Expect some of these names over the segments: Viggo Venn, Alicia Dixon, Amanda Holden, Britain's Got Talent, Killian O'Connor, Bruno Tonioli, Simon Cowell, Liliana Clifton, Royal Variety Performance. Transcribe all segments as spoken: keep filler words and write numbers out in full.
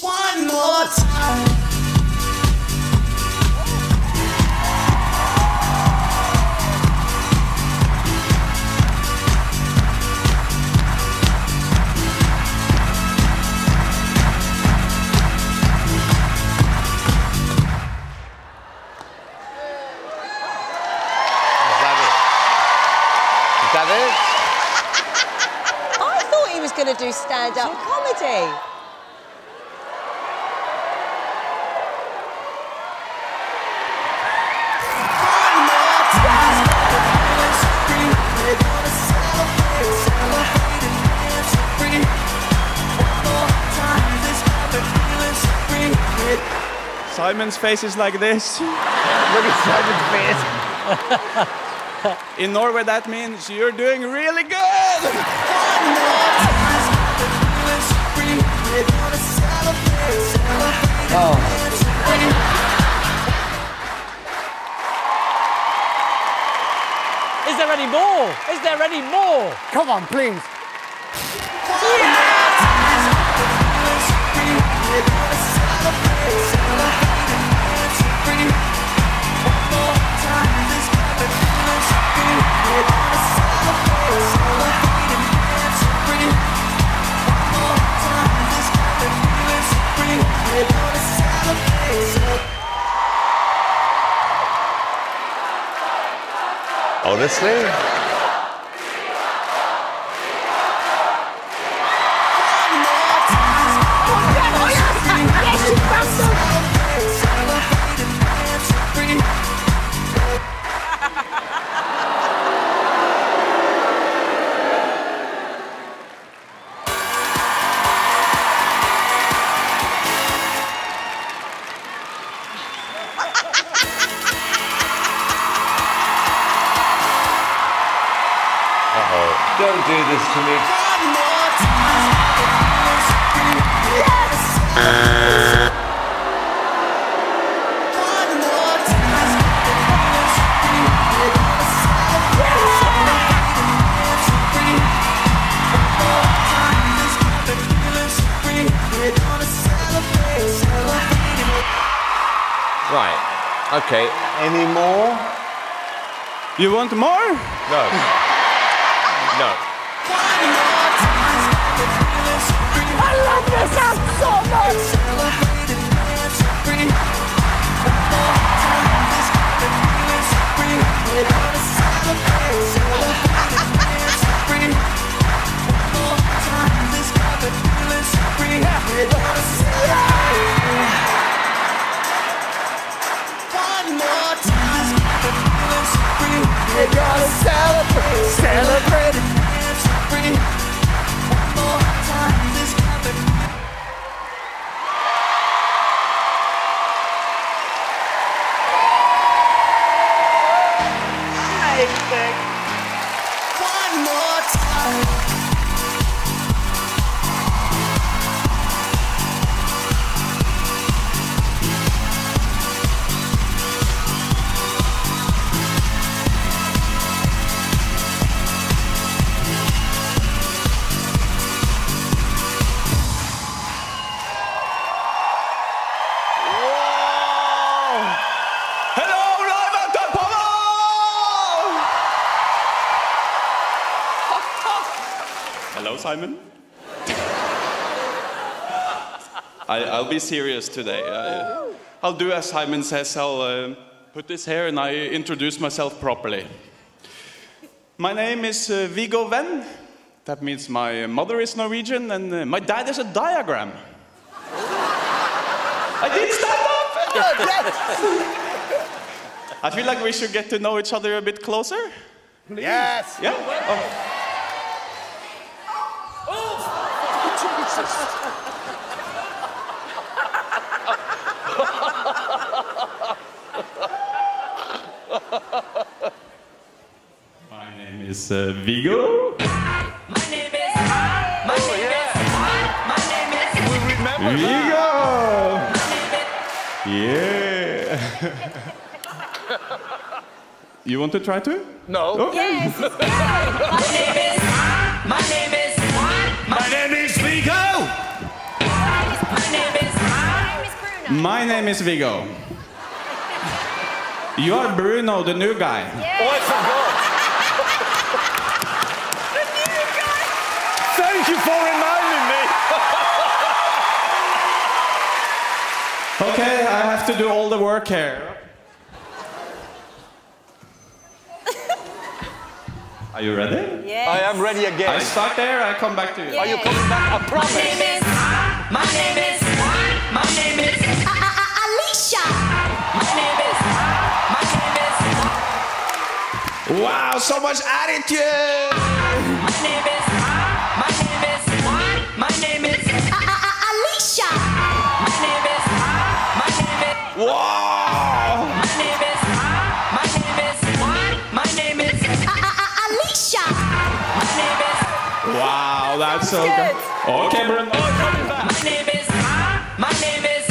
One more time. To do stand-up comedy. Simon's face is like this. Look at Simon's face. In Norway, that means you're doing really good. Oh. Is there any more? Is there any more? Come on, please. Yes! Honestly? Don't do this to me. Right. Okay. Any more? You want more? No. No. I love this house so much! One more time. We gotta celebrate, celebrate it. Simon? I, I'll be serious today. I, I'll do as Simon says. I'll uh, put this here and I introduce myself properly. My name is uh, Viggo Venn. That means my mother is Norwegian and uh, my dad is a diagram. I did stand up! Oh, yes. I feel like we should get to know each other a bit closer. Please. Yes! Yeah? Oh. My name is uh, Viggo. My name is. My oh, name yeah. is. My name is. We remember Viggo. Yeah. You want to try to? No. Okay. Yes. My name is. My name is. My name is Viggo. My name is. My name is Viggo. You are Bruno, the new guy. Yeah. Oh, I forgot. The new guy. Thank you for reminding me. Okay, I have to do all the work here. Are you ready? Yes. I am ready again. I start there, I come back to you. Yes. Are you coming back? I promise. My name is... My name is... My name is... Uh, uh, Alicia! My name is... My name is... Wow, so much attitude! My name is... My name is... My name is... Uh, uh, Alicia! My name is... My name is... Wow! My name is... My name is... My name is... Alicia! My name is... Wow, that's so good. Okay, Bruno. My name is... My name is...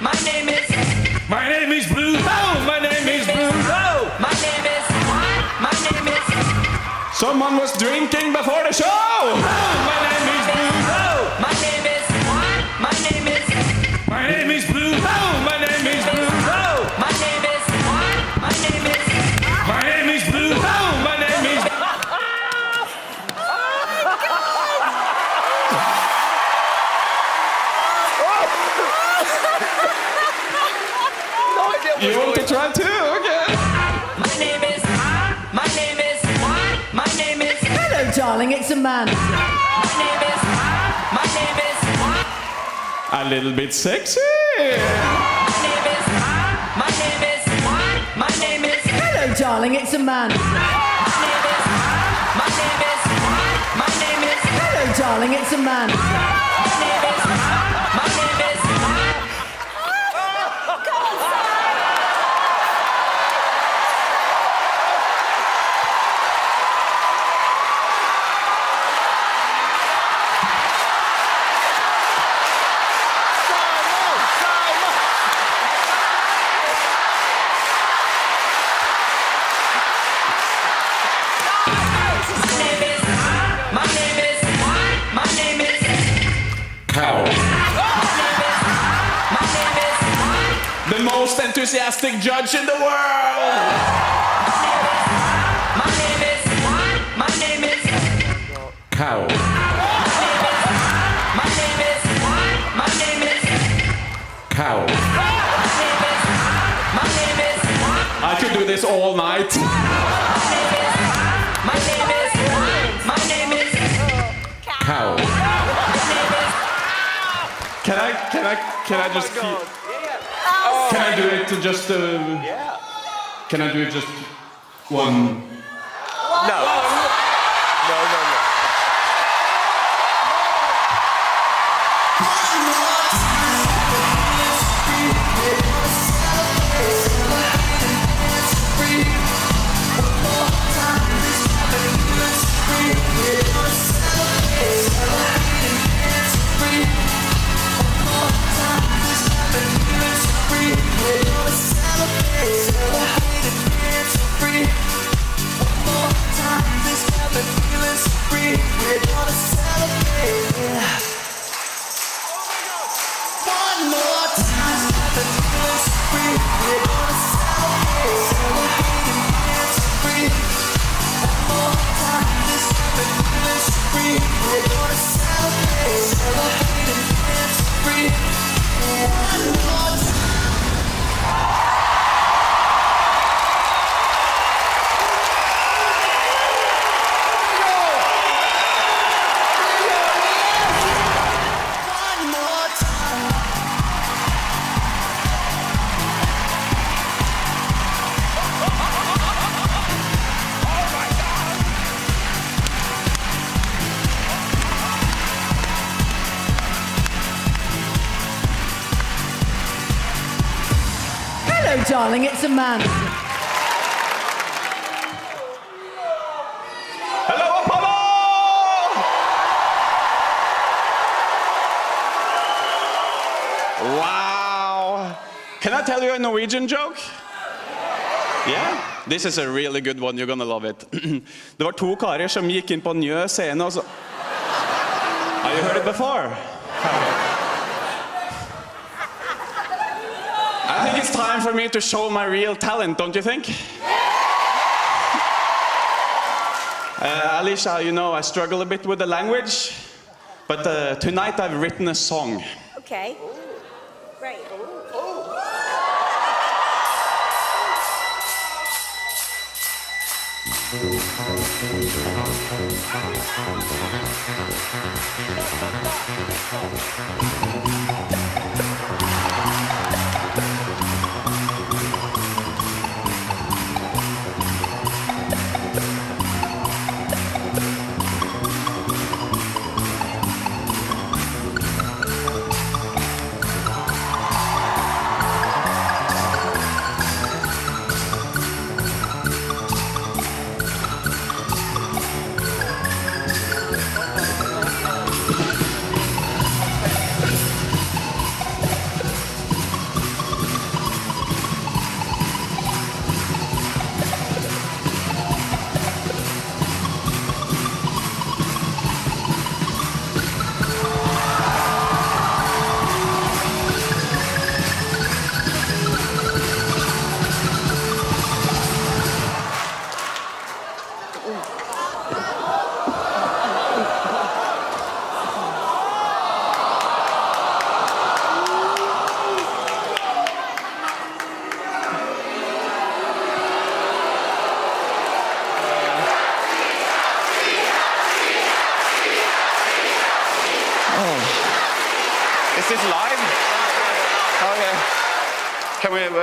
My name is... My name is Bruno. My name is Bruno. My name is... My name is... Someone was drinking before the show. My name is Bruno. My name is... My name is... My name is Bruno. My name is Bruno. My name is... My name is... My name is Bruno. My name is... You want to try too? Okay. My name is... My name is... My name is... Hello, darling, it's Amanda. My name is... My name is... A little bit sexy. My name is... My name is... My name is... Hello, darling, it's Amanda. My name is... My name is... My name is... Hello, darling, it's Amanda. My name is... My name is... Most enthusiastic judge in the world! My name is... My name is... Cowell. My name is... My name is... Cowell. My name is... I could do this all night. My name is... My name is... Cowell. Can I... Can I... Can I just keep... Can I do it to just, uh, yeah. Can I do it just one? What? No. No, no, no. Darling, it's a man. Hello, Apollo! Wow. Can I tell you a Norwegian joke? Yeah? This is a really good one. You're gonna love it. Det var to karer som gikk inn på en ny scene og så... Have you heard it before? it's time for me to show my real talent, don't you think? Uh, Alicia, you know, I struggle a bit with the language, but uh, tonight I've written a song. Okay. Great.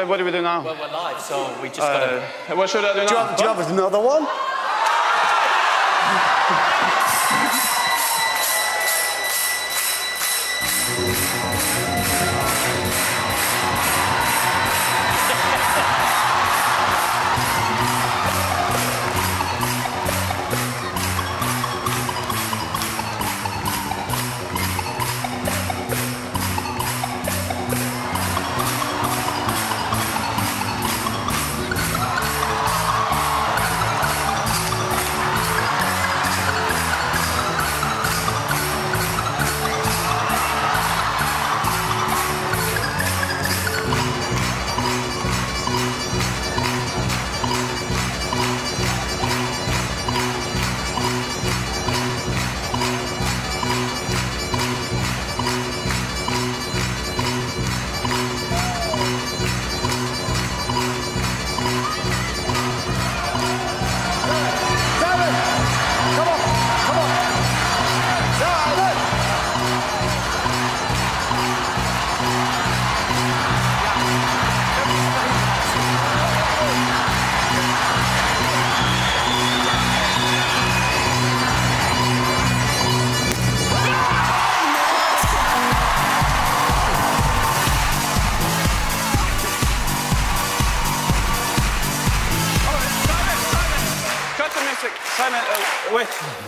What do we do now? Well, we're live, so we just uh, gotta... What should I do now? Do you have, do you have another one?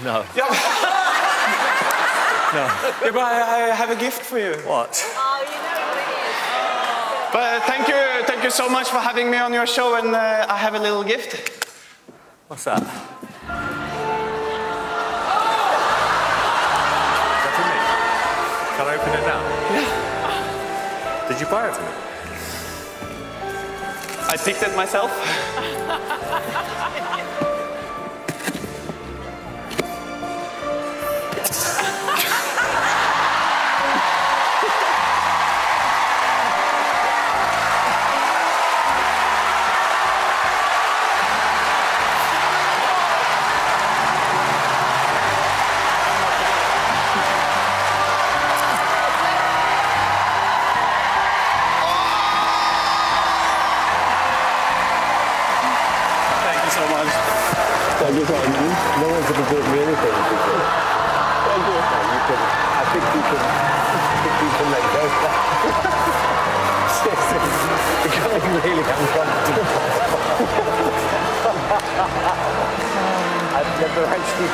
No. Yeah. No. Yeah, but I, I have a gift for you. What? Oh, you know what it is. Oh. But uh, thank you, thank you so much for having me on your show, and uh, I have a little gift. What's that? Is that for me? Can I open it now? Yeah. Did you buy it for me? I picked it myself.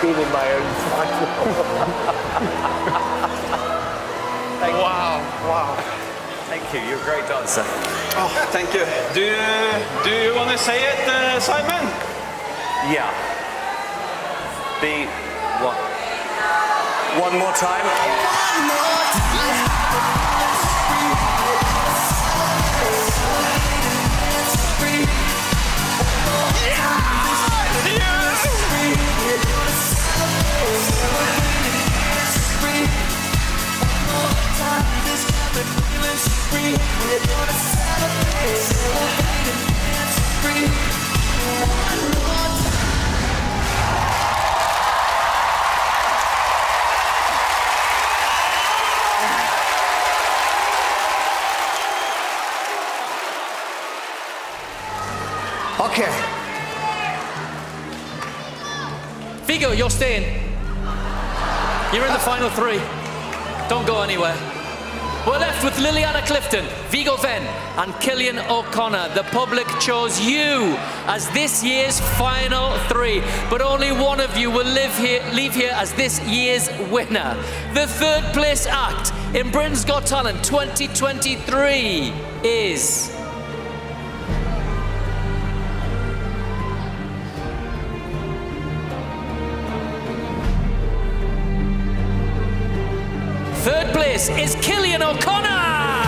Been in my own title. Wow, wow. Thank you, you're a great dancer. Oh, thank you. Do you, do you want to say it, uh, Simon? Yeah. Be what? One more time. One more time. free. We're gonna celebrate, celebrate and dance free. One more time. Okay. Viggo, you're staying. You're in the final three. Don't go anywhere. We're left with Liliana Clifton, Viggo Venn and Killian O'Connor. The public chose you as this year's final three, but only one of you will live here, leave here as this year's winner. The third place act in Britain's Got Talent twenty twenty-three is... Third place is Killian O'Connor!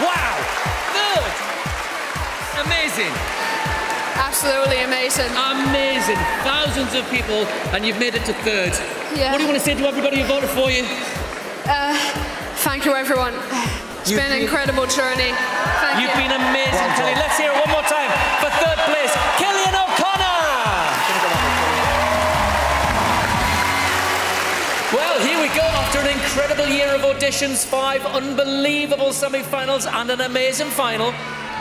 Wow! Third! Amazing! Absolutely amazing. Amazing. Thousands of people, and you've made it to third. Yeah. What do you want to say to everybody who voted for you? Uh, thank you, everyone. It's you've been an incredible journey. Thank you've you. been amazing, well Killian. Let's hear it one more time for third place, Killian O'Connor! After an incredible year of auditions, five unbelievable semi-finals and an amazing final,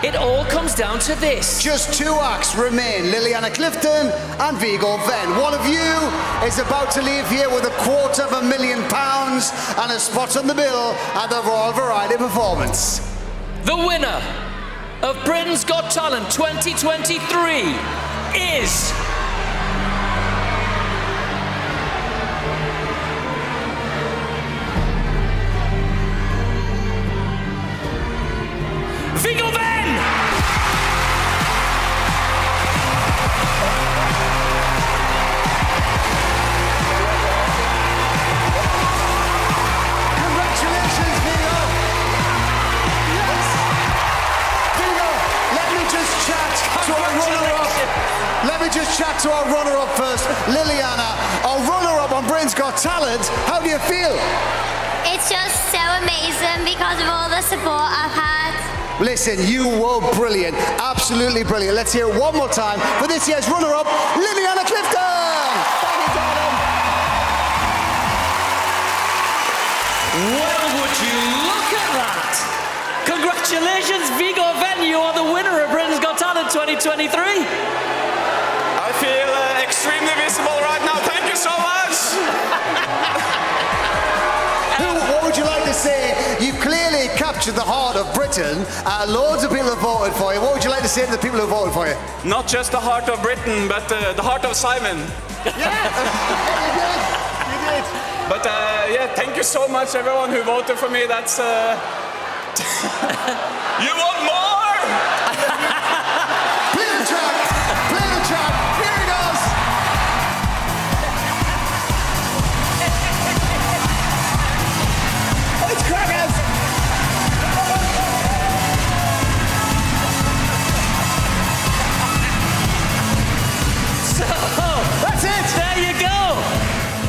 it all comes down to this. Just two acts remain, Liliana Clifton and Viggo Venn. One of you is about to leave here with a quarter of a million pounds and a spot on the bill at the Royal Variety Performance. The winner of Britain's Got Talent twenty twenty-three is... Viggo Venn! Congratulations, Viggo! Yes! Viggo, let me just chat to our runner-up. Let me just chat to our runner-up first. Liliana, our runner-up on Britain's Got Talent, how do you feel? It's just so amazing because of all the support I've had. Listen, you were brilliant, absolutely brilliant. Let's hear it one more time for this year's runner-up, Liliana Clifton! Thank you, darling. Well, would you look at that? Congratulations, Viggo Venn, you are the winner of Britain's Got Talent twenty twenty-three. I feel uh, extremely visible right now. Thank you so much. What would you like to say? You've clearly captured the heart of Britain. Uh, loads of people have voted for you. What would you like to say to the people who voted for you? Not just the heart of Britain, but uh, the heart of Simon. Yeah, you did, you did. But uh, yeah, thank you so much, everyone who voted for me. That's... Uh... You want more? Play the track, play the track. Here it goes. That's it! There you go!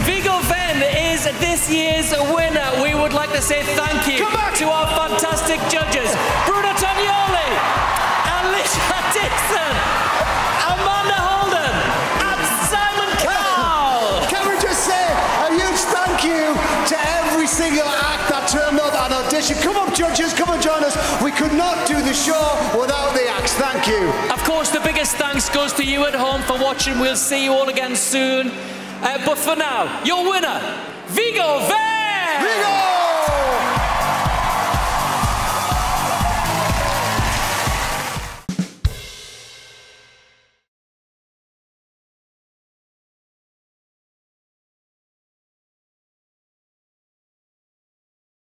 Viggo Venn is this year's winner. We would like to say thank you to our fantastic judges. Bruno Tonioli, Alicia Dixon, Amanda Holden, and Simon Cowell! Can we just say a huge thank you to every single act that turned up and audition. Come on, judges, come and join us. We could not do the show without the acts. Thank you. Of course, the biggest thanks goes to you at home for watching. We'll see you all again soon. Uh, but for now, your winner, Viggo Venn! Viggo!